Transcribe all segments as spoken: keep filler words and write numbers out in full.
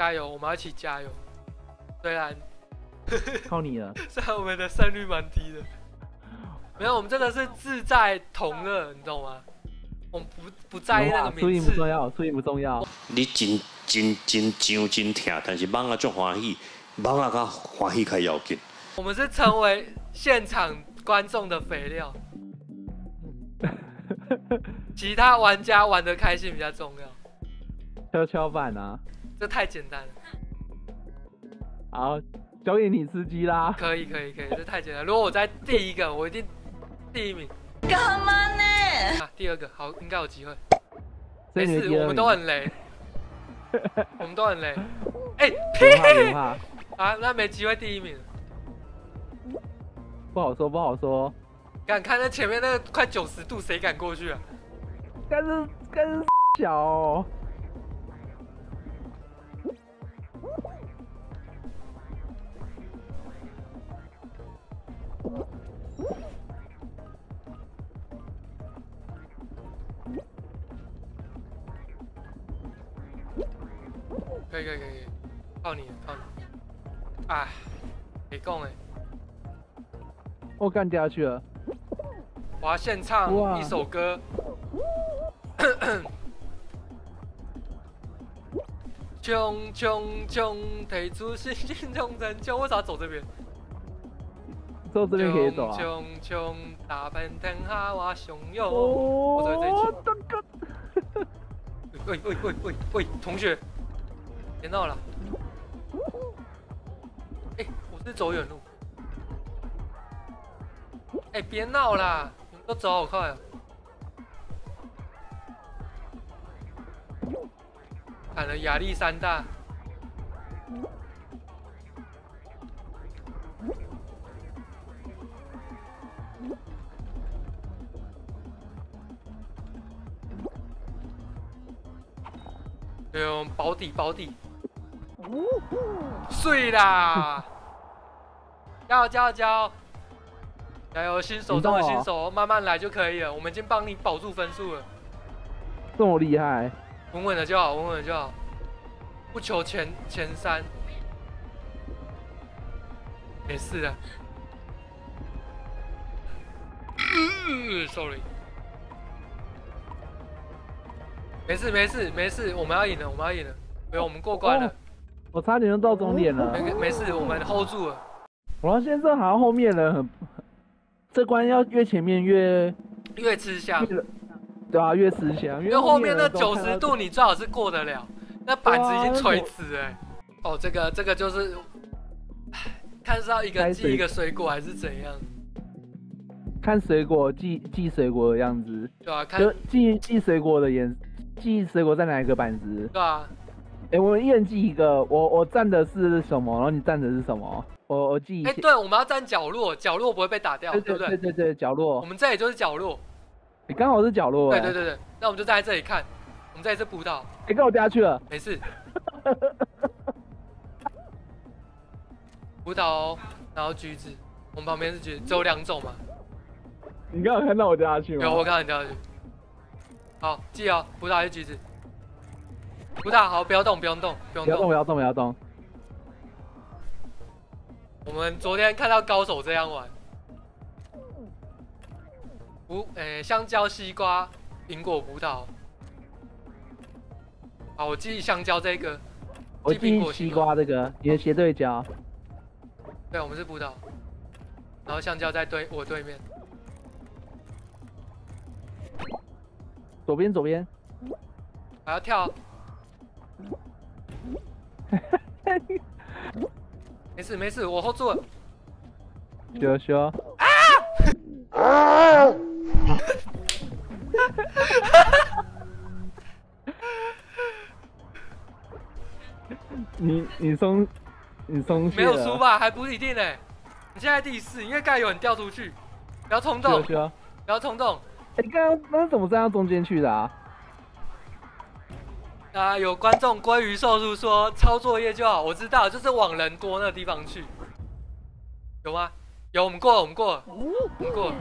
加油，我们要一起加油。虽然靠你了，虽然我们的胜率蛮低的，没有，我们真的是志在同乐，你懂吗？我们不不在意那个名次，输赢不重要，输赢不重要。你真真真上真疼，但是忙啊足欢喜，忙啊较欢喜较要紧。我们是成为现场观众的肥料。其他玩家玩得开心比较重要。跷跷板啊，这太简单了。好，交给你吃鸡啦。可以可以可以，这太简单。如果我在第一个，我一定第一名。干嘛呢？啊，第二个好，应该有机会。没事，我们都很雷。我们都很雷。哎，屁！啊，那没机会第一名。不好说，不好说。 敢看那前面那个快九十度，谁敢过去啊？但是但是小、哦，可以可以可以，靠你靠你，哎，没讲哎，我干掉去了。 我要献唱一首歌，穷穷穷，退出新兴穷人穷，为啥走这边？走这边可以走啊！穷穷，大笨蛋哈哇熊哟！我走这一句。喂喂喂喂喂，同学，别闹了。哎，我是走远路。哎，别闹啦！ 都走好快啊！砍了亚历山大，对，我们保底保底，碎啦！加油加油加油！ 加油，新手中的新手，慢慢来就可以了。我们已经帮你保住分数了，这么厉害，稳稳的就好，稳稳的就好，不求前前三，没事的。Sorry， 没事没事没事，我们要赢了，我们要赢了，没有，我们过关了。哦、我差点就到终点了，没没事，我们 hold 住了。王先生好像后面人很。 这关要越前面越越吃香，对啊，越吃香。因为后面那九十度你最好是过得了，那板子已经垂直哎。哦，这个这个就是，看是要一个寄一个水果还是怎样？看水果寄寄水果的样子，对啊，看寄寄水果的颜，寄水果在哪一个板子？对啊。哎，我们一人寄一个，我我站的是什么，然后你站的是什么？ 我我记，哎，对，我们要站角落，角落不会被打掉，对不对？对对对，角落。我们这里就是角落，你刚好是角落。对对对对，那我们就站在这里看，我们这里是葡萄。你跟我掉下去了，没事。葡萄，然后橘子，我们旁边是橘，只有两种嘛。你刚好看到我掉下去吗？有，我看到你掉下去。好，记哦，葡萄还是橘子？葡萄，好，不要动，不用动，不用动，不要动，不要动。 我们昨天看到高手这样玩，不，诶，香蕉、西瓜、苹果、葡萄。好，我记香蕉这个，我记西瓜这个，你的斜对角。对，我们是葡萄，然后香蕉在对我对面，左边左边，还要跳。没事没事，我 hold 住了。羞羞。啊！啊！你你松你松懈了。没有输吧？还不一定呢、欸。你现在第四，因为盖有人掉出去，不要冲动。羞羞。不要冲动。哎、欸，刚刚那怎么站到中间去的啊？啊！有观众鲑鱼瘦叔说抄作业就好，我知道，就是往人多那个地方去，有吗？有，我们过了，我们过了，我们过了。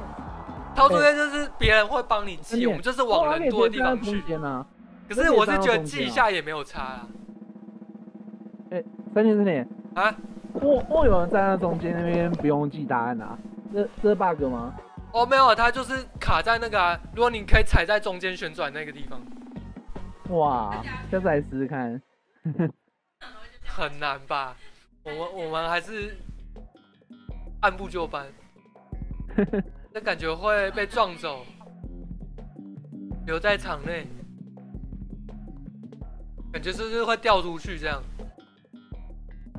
抄作业就是别人会帮你记，欸、我们就是往人多的地方去。啊、可是我是觉得记一下也没有差啊。哎，三件事情啊，我我有人站在中间那边不用记答案啊，这这是 bug 吗？哦，没有，它就是卡在那个、啊，如果你可以踩在中间旋转那个地方。哇，下次来试试看。很难吧？我们我们还是按部就班。那感觉会被撞走，留在场内，感觉就是会掉出去这样。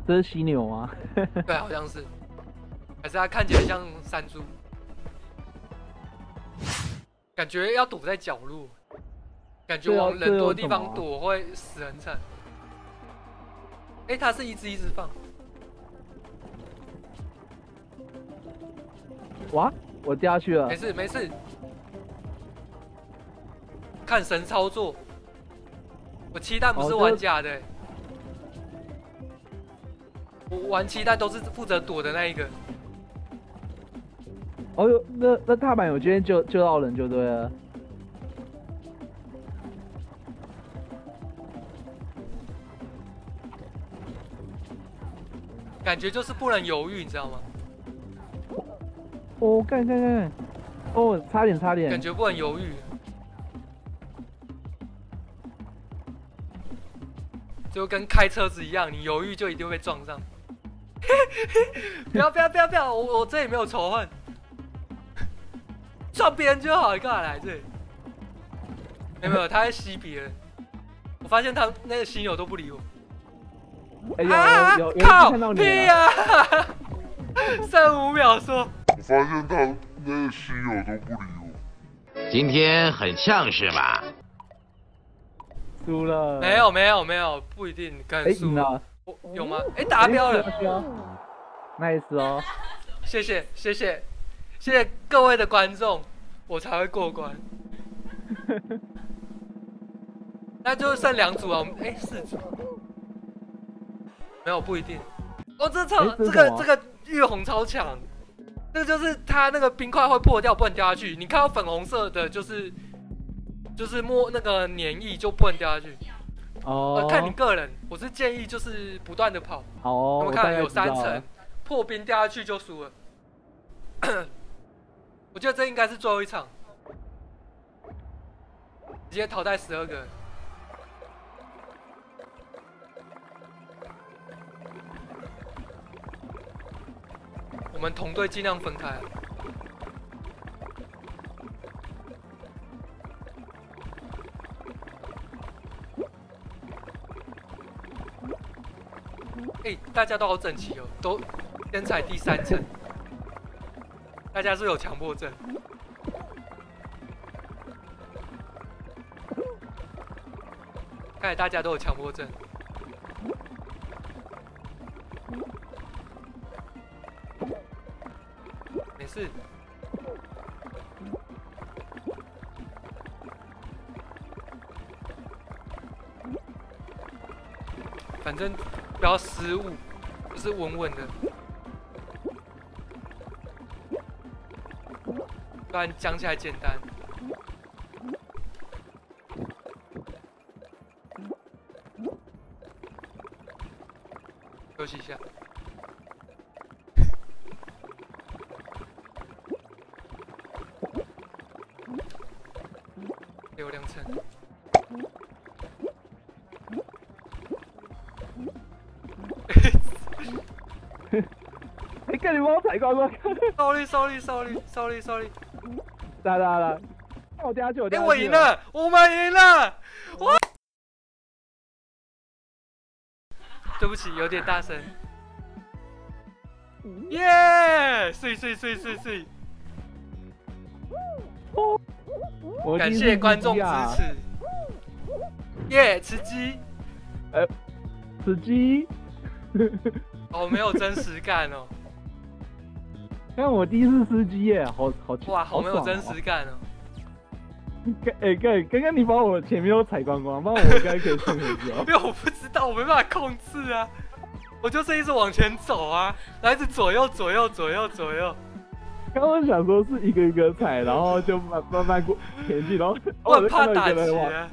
这是犀牛吗？对，好像是，还是它看起来像山猪，感觉要躲在角落，感觉往人多的地方躲会死很惨。哎、欸，它是一只一只放。哇！我掉下去了。没事没事，看神操作。我七弹不是玩假的、欸，我玩七弹都是负责躲的那一个。哦呦，那那踏板有今天救救到人就对了。感觉就是不能犹豫，你知道吗？哦，干干干！哦，差点差点！感觉不能犹豫，就跟开车子一样，你犹豫就一定会被撞上。不要不要不要不要！我我这里没有仇恨，撞别人就好，你干嘛来这里？没有没有，他在吸别人。我发现他那个犀牛都不理我。哎呦，有有看到你了！剩五秒说。我发现他那个犀牛都不理我。今天很像是吧？输了。没有没有没有，不一定敢输。我有吗？哎，达标了。nice 哦。谢谢谢谢谢谢各位的观众，我才会过关。那就剩两组啊，我们哎四组。没有不一定。哦，这超这个这个月红超强。那就是它那个冰块会破掉，不能掉下去。你看到粉红色的，就是就是摸那个黏液就不能掉下去。哦、oh. 呃，看你个人，我是建议就是不断的跑。哦、oh, ，我看有三层，破冰掉下去就输了。我觉得这应该是最后一场，直接淘汰十二个人。我们同队尽量分开。哎，大家都好整齐哦，都先踩第三层。大家是有强迫症。看来大家都有强迫症。是，反正不要失误，就是稳稳的，不然讲起来简单。休息一下。你跟你帮我踩乖乖 ，sorry sorry sorry sorry sorry， 来来来，我掉下去，我掉下去，哎，我赢了，我们赢了，我，对不起，有点大声，耶，碎碎碎碎碎，感谢观众支持，耶，吃鸡，呃，吃鸡。哦，没有真实感哦！看我第一次吃鸡耶，好好哇，好没有真实感哦！哎，刚刚刚你把我前面都踩光光，不然我应该可以冲回去哦。因为我不知道，我没办法控制啊，我就是一直往前走啊，然后一直左右左右左右左右。刚刚想说是一个一个踩，然后就慢慢慢过前进，然后我很怕打劫，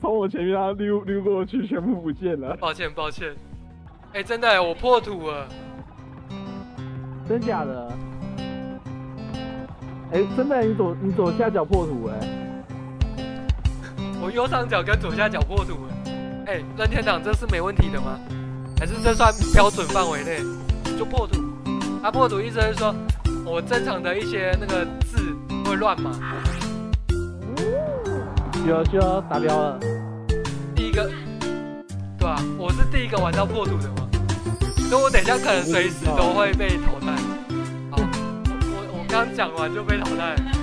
从我前面他溜溜过去，全部不见了。抱歉，抱歉。哎，真的，我破土了。真假的？哎，真的，你左你左下角破土哎。我右上角跟左下角破土哎。哎，任天堂这是没问题的吗？还是这算标准范围内？就破土。啊，破土意思是说，我正常的一些那个字会乱码。有需要达标了。第一个。 对啊，我是第一个玩到破土的嘛，所以我等一下可能随时都会被淘汰。好，我我刚讲完就被淘汰了。